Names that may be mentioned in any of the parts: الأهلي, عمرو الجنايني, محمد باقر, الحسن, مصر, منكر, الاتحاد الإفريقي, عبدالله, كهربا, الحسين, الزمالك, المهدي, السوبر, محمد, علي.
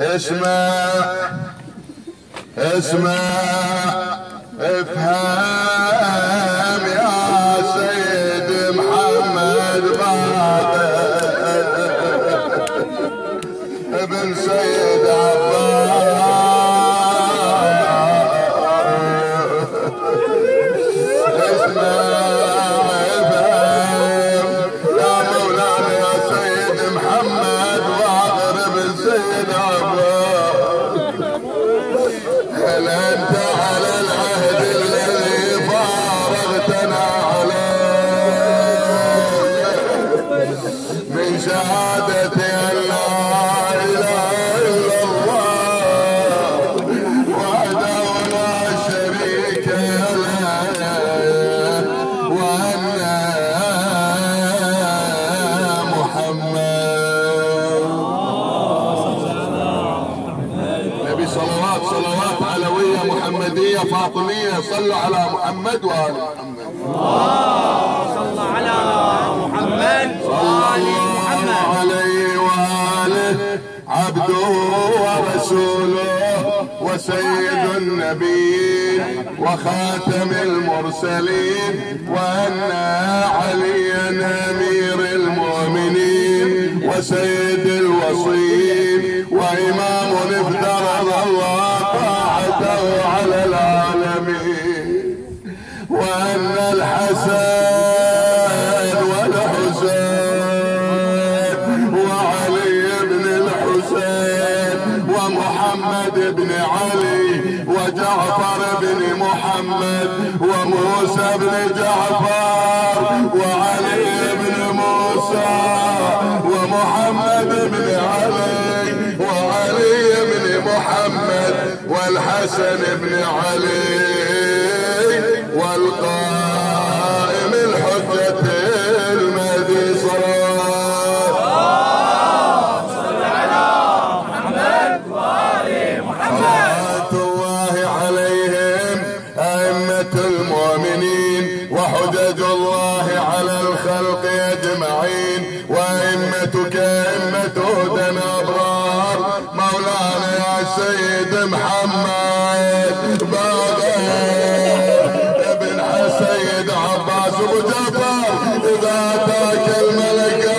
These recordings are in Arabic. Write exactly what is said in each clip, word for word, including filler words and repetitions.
اسمع اسمع افهم يا سيد محمد باقر ابن سيد عبدالله. اسمع هل أنت على العهد الذي فارقتنا عليه من شهادة أن لا إله إلا الله وحده لا شريك له وأن محمد نبي؟ صلوات صلوات علوية محمدية فاطمية. صلوا على محمد وآل محمد. الله صل على محمد وآل محمد. صلى عليه وآله عبده ورسوله وسيد النبيين وخاتم المرسلين وأن عليا أمير المؤمنين وسيد الوصيين وإمام افترض الله طاعته على العالمين وأن الحسن والحسين وعلي بن الحسين ومحمد بن علي وجعفر بن محمد وموسى بن جعفر وعلي بن موسى ومحمد بن علي وعلي بن محمد والحسن بن علي والقائم الحجة المهدي. صلاة صل على محمد وآل محمد. صلاة الله عليهم أئمة المؤمنين وحجج الله على الخلق أجمعين وأئمتك أئمة هدى أبرار مولانا يا سيد محمد باقر ابن سيد عباس أبو جعفر إذا أتاك الملكان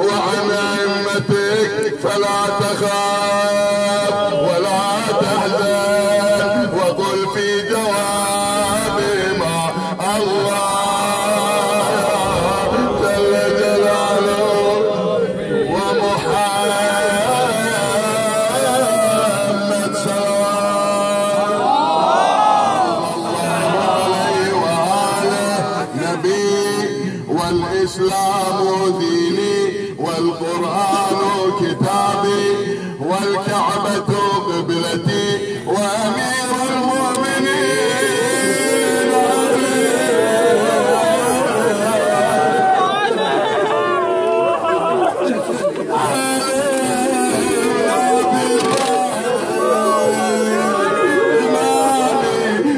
وعن أئمتك فلا تخاف ولا تحزن وقل في جوابهما الله جل جلاله ومحمد صلوات الله عليه وآله نبي والإسلام ديني والقرآن كتابي والكعبة قبلتي وأمير المؤمنين علي. علي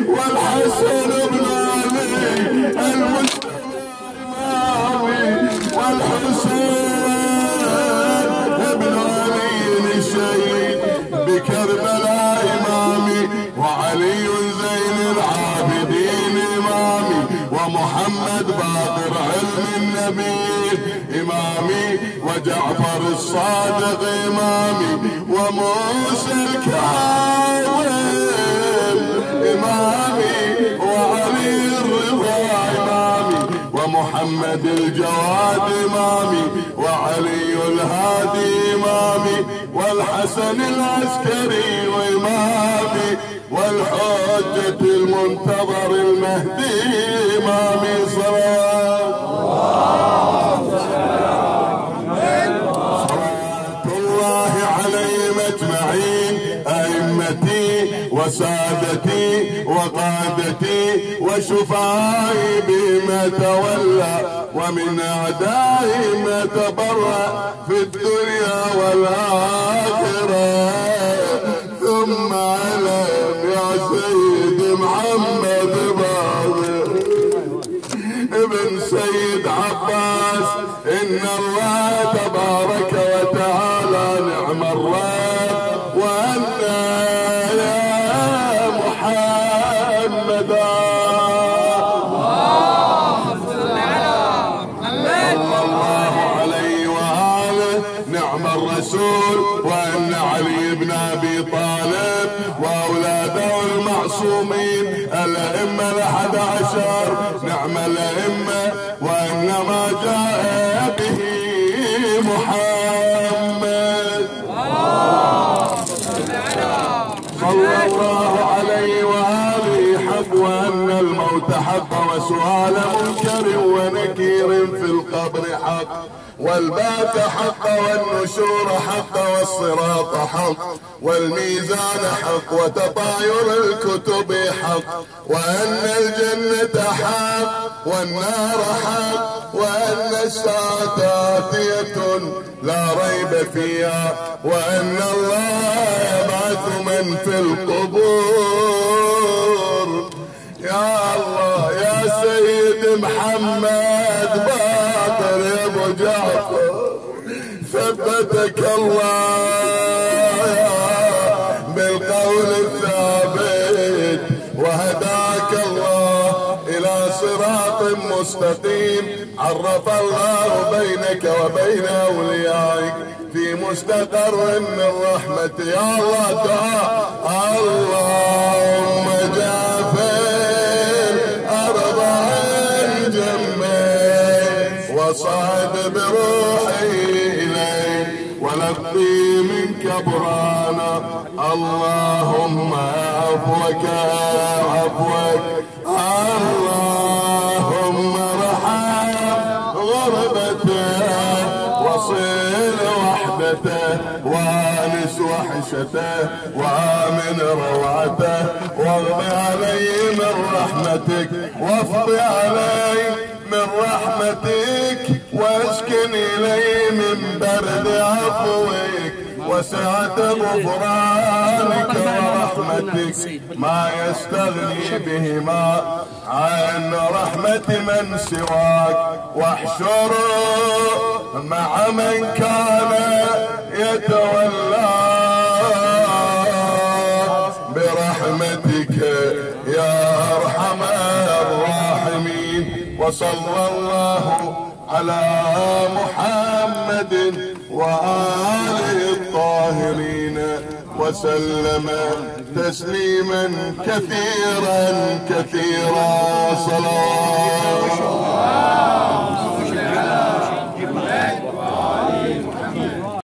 والحسن بن علي والحسين ابن علي الشهيد بكربلاء إمامي وعلي زين العابدين إمامي ومحمد باقر علم النبي إمامي وجعفر الصادق إمامي وموسى الكاظم إمامي وعلي الرضا إمامي ومحمد الجواد إمامي وعلي الهادي إمامي والحسن العسكري وإمامي والحجة المنتظر المهدي إمامي. صلاة الله عليهم أجمعين أئمتي وسادتي وقادتي وشفعائي بما تولى ومن أعدائي نتبرأ في الدنيا والآخرة. ثم على يا سيد محمد باقر ابن سيد عباس، إن الله تبارك وتعالى نعم الرب، وأنت يا محمد. وأن علي بن أبي طالب وأولاده المعصومين الأئمة الأحد عشر نعم الأئمة، وإنما جاء به محمد صلى الله عليه وآله حق، وأن الموت حق وسؤال منكر ونكير في القبر حق، والبعث حق والنشور حق والصراط حق والميزان حق وتطاير الكتب حق، وأن الجنة حق والنار حق، وأن الساعة آتية لا ريب فيها، وأن الله يبعث من في القبور. يا الله يا سيد محمد باقر جعفر ثبتك الله بالقول الثابت، وهداك الله إلى صراط مستقيم عرف الله بينك وبين أوليائك في مستقر من رحمة يا الله تعالى. اللهم جعفر أرضى جنبي وصاحب بروحي إليك ولقي منك برانا. اللهم عفوك عفوك، اللهم ارحم غربته وصل وحدته وانس وحشته وامن روعته، واغض علي من رحمتك وافض علي من رحمتك، واسكن إلي من برد عفوك وسعة غفرانك ورحمتك، ما يستغني بهما عن رحمة من سواك، واحشره مع من كان يتولى برحمتك يا أرحم الراحمين. وصلى الله على محمد وآله الطاهرين وسلم تسليما كثيرا كثيرا صلاة.